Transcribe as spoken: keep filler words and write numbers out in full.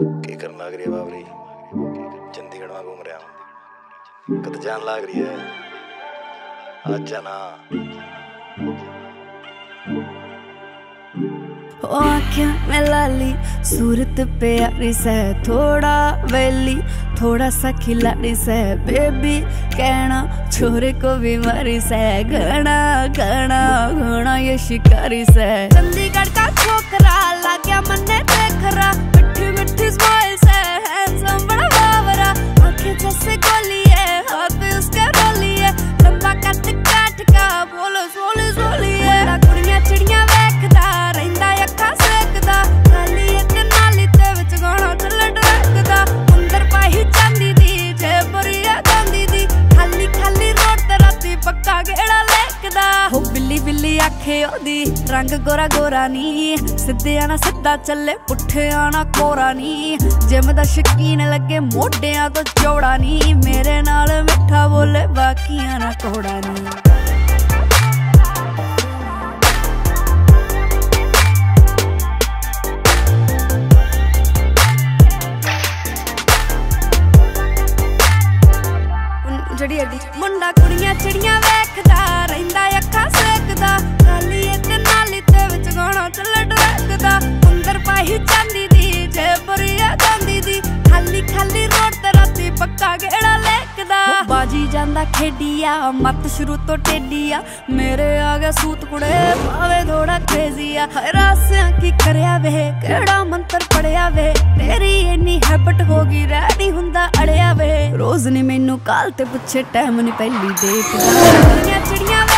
के करन लग रही है बाबरी चंडीगढ़ में घूम रहा हूं कत जान लग रही है आज जाना में लाली सूरत प्यारी से थोड़ा वेली थोड़ा सा खिलाड़ी से बेबी कहना छोरे को बीमारी से घना घना घना ये शिकारी से चंडीगढ़ का छोकरा ला गया मन्ने देख रहा मिठी मिठी स्माइल से हैंडसम बड़ा बावरा आंखें जैसे गोली है हाथ पे उसका रोली है लंबा कट काट का बोलो सोली सोली है कुड़ियां चिड़ियां वेखदा रहिंदा अखा सेकदा खाली एक नाली ते विच गाना थल्ले ढकदा हो बिल्ली बिल्ली आखे ओदी रंग गोरा गोरा नी सिद्धे आना सिद्धा चले पुठे आना कोरा नी जिम दा शकीन लगे मोढियां तो जोड़ा नी मेरे नाल मिठा बोले बाकियां ना कोड़ा नी। मुंडा कुड़ियां चिड़ियां वेखदा रहिंदा अखा सेकदा खाली एक नाली ते विच गाना चले ढकदा अंदर पाही चांदी दी जे बुरिया गांदी दी खाली खाली रोड ते राती पक्का गेड़ा लेकदा बाजी जांदा खेडिया मत शुरू तो टेडिया मेरे आगे सूत कुड़े भावे थोड़ा क्रेजिया रासियां की करया वे केड़ा मंत्र पढ़या वे तेरी इन्नी हैबिट होगी रेडी हुंदा अड़या वे रोज ने मैनू काल ते पुछे टाइम नहीं पहली देख चिड़िया